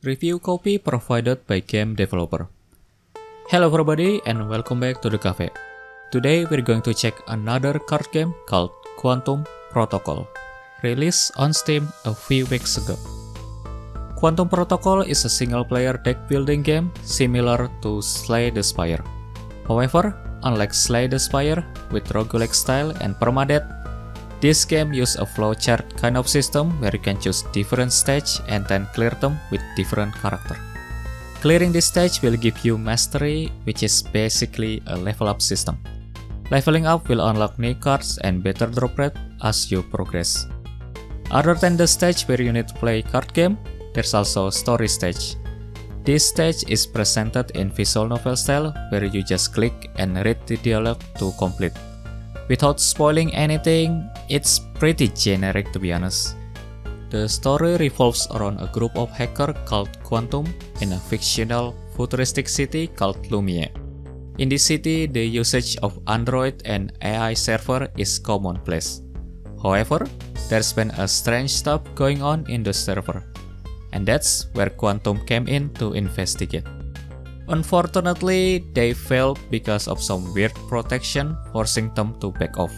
Review copy provided by game developer. Hello everybody and welcome back to the cafe. Today we're going to check another card game called Quantum Protocol, released on Steam a few weeks ago. Quantum Protocol is a single-player deck-building game similar to Slay the Spire. However, unlike Slay the Spire with roguelike style and permadeath, this game uses a flowchart kind of system where you can choose different stages and then clear them with different character. Clearing this stage will give you mastery, which is basically a level up system. Leveling up will unlock new cards and better drop rate as you progress. Other than the stage where you need to play card game, there's also a story stage. This stage is presented in visual novel style where you just click and read the dialogue to complete. Without spoiling anything, it's pretty generic to be honest. The story revolves around a group of hackers called Quantum in a fictional futuristic city called Lumia. In this city, the usage of Android and AI server is commonplace. However, there's been a strange stuff going on in the server, and that's where Quantum came in to investigate. Unfortunately, they failed because of some weird protection forcing them to back off.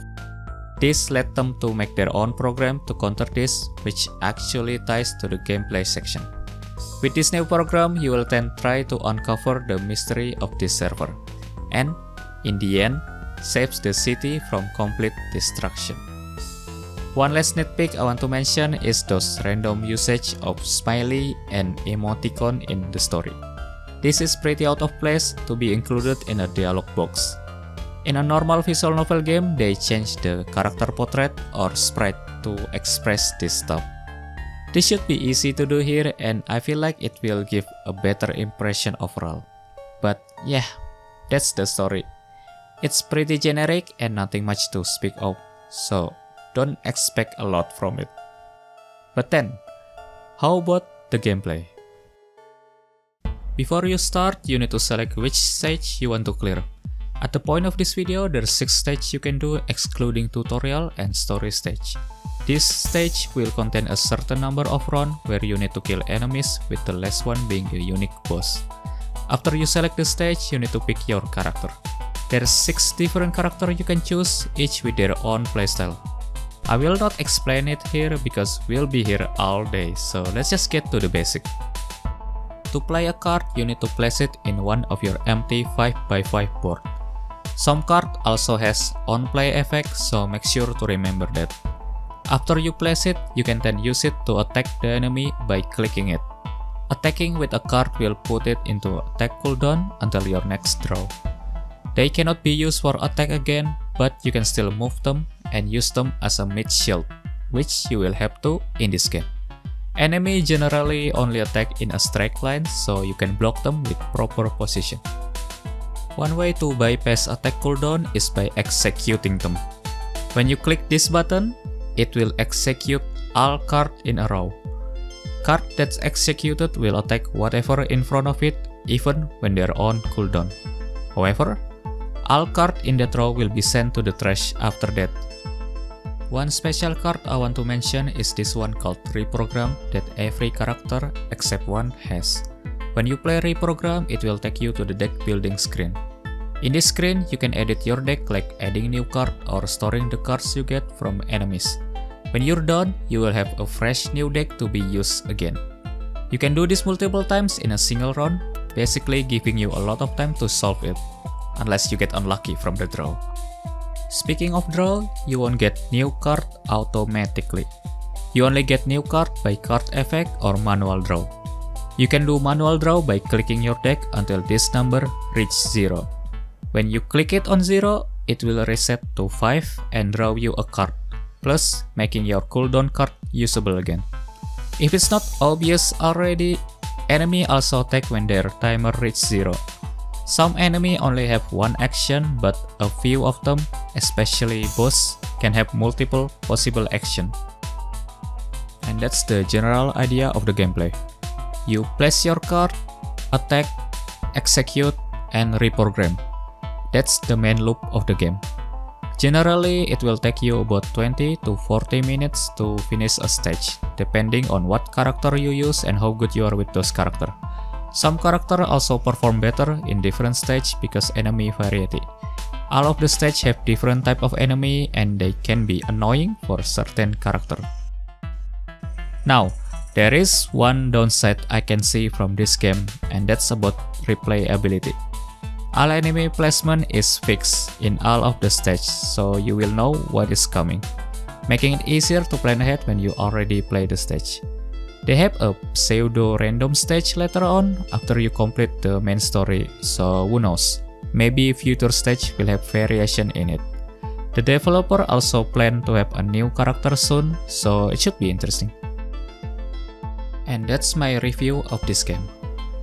This led them to make their own program to counter this, which actually ties to the gameplay section. With this new program, you will then try to uncover the mystery of this server, and in the end, saves the city from complete destruction. One last nitpick I want to mention is those random usage of smiley and emoticon in the story. This is pretty out of place to be included in a dialogue box. In a normal visual novel game, they change the character portrait or sprite to express this stuff. This should be easy to do here, and I feel like it will give a better impression overall. But yeah, that's the story. It's pretty generic and nothing much to speak of, so don't expect a lot from it. But then, how about the gameplay? Before you start, you need to select which stage you want to clear. At the point of this video, there are 6 stages you can do excluding tutorial and story stage. This stage will contain a certain number of rounds where you need to kill enemies, with the last one being a unique boss. After you select the stage, you need to pick your character. There are 6 different characters you can choose, each with their own playstyle. I will not explain it here because we'll be here all day, so let's just get to the basic. To play a card, you need to place it in one of your empty 5x5 board. Some card also has on-play effect, so make sure to remember that. After you place it, you can then use it to attack the enemy by clicking it. Attacking with a card will put it into attack cooldown until your next draw. They cannot be used for attack again, but you can still move them and use them as a mid shield, which you will have to in this game. Enemy generally only attack in a straight line, so you can block them with proper position. One way to bypass attack cooldown is by executing them. When you click this button, it will execute all cards in a row. Card that's executed will attack whatever in front of it, even when they're on cooldown. However, all cards in that row will be sent to the trash after that. One special card I want to mention is this one called Reprogram that every character except one has. When you play Reprogram, it will take you to the deck building screen. In this screen, you can edit your deck like adding new card or storing the cards you get from enemies. When you're done, you will have a fresh new deck to be used again. You can do this multiple times in a single round, basically giving you a lot of time to solve it, unless you get unlucky from the draw. Speaking of draw, you won't get new card automatically. You only get new card by card effect or manual draw. You can do manual draw by clicking your deck until this number reaches 0. When you click it on 0, it will reset to 5 and draw you a card, plus making your cooldown card usable again. If it's not obvious already, enemy also attack when their timer reaches 0. Some enemy only have one action, but a few of them, especially boss, can have multiple possible action. And that's the general idea of the gameplay. You place your card, attack, execute, and reprogram. That's the main loop of the game. Generally, it will take you about 20 to 40 minutes to finish a stage, depending on what character you use and how good you are with those character. Some character also perform better in different stage because enemy variety. All of the stage have different type of enemy and they can be annoying for certain character. Now, there is one downside I can see from this game, and that's about replayability. All enemy placement is fixed in all of the stages, so you will know what is coming, making it easier to plan ahead when you already play the stage. They have a pseudo-random stage later on after you complete the main story, so who knows, maybe future stage will have variation in it. The developer also planned to have a new character soon, so it should be interesting. And that's my review of this game.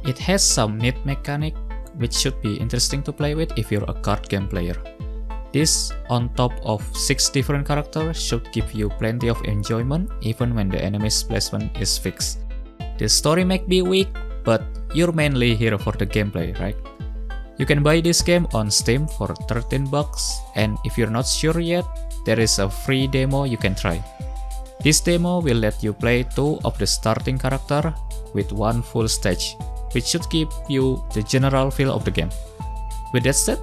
It has some neat mechanic, which should be interesting to play with if you're a card game player. This, on top of 6 different characters, should give you plenty of enjoyment even when the enemy's placement is fixed. The story might be weak, but you're mainly here for the gameplay, right? You can buy this game on Steam for 13 bucks, and if you're not sure yet, there is a free demo you can try. This demo will let you play 2 of the starting character with 1 full stage, which should give you the general feel of the game. With that said,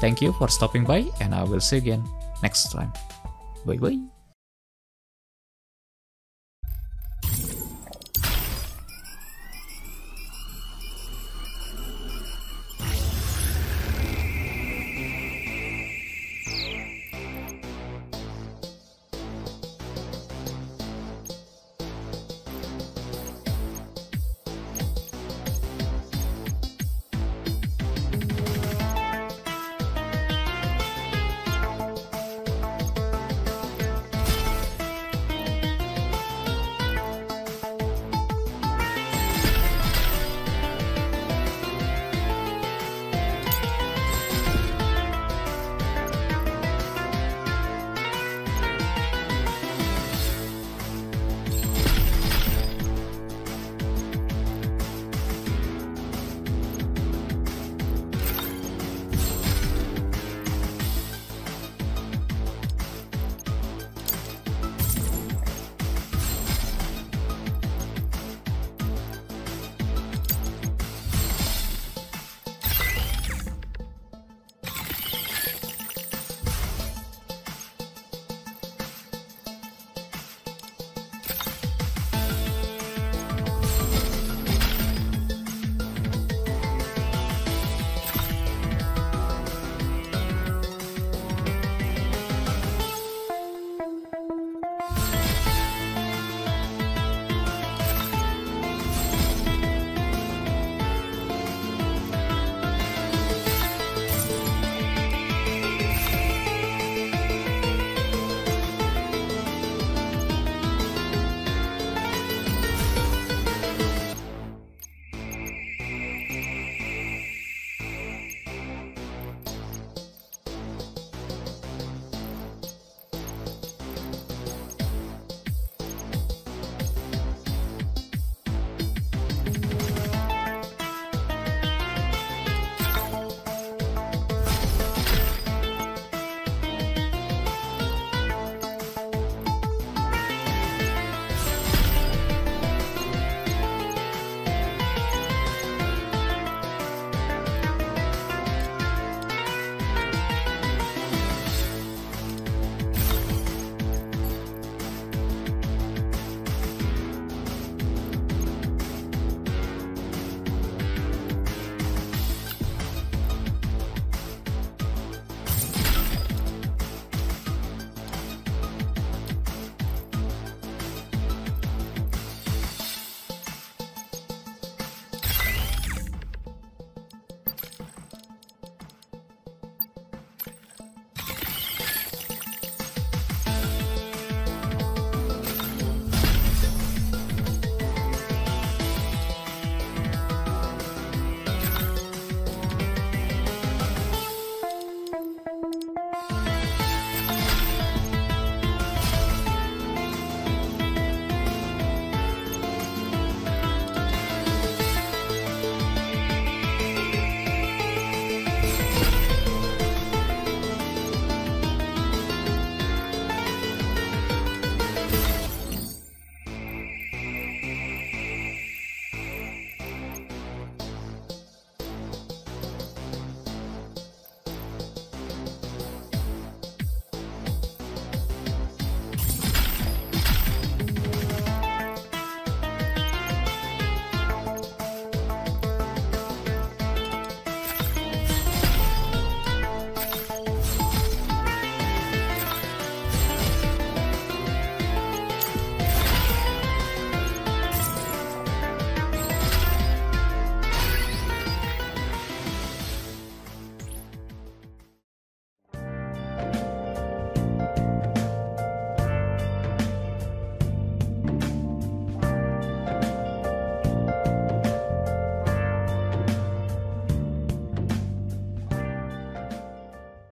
thank you for stopping by, and I will see you again next time. Bye bye.